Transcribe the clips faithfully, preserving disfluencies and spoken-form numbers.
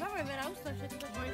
Dobra, wyrał, to się tylko boję.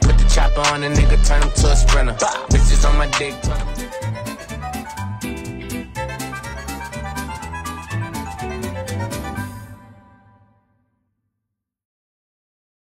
Put the chopper on a nigga, turn him to a sprinter. Bitches on my dick.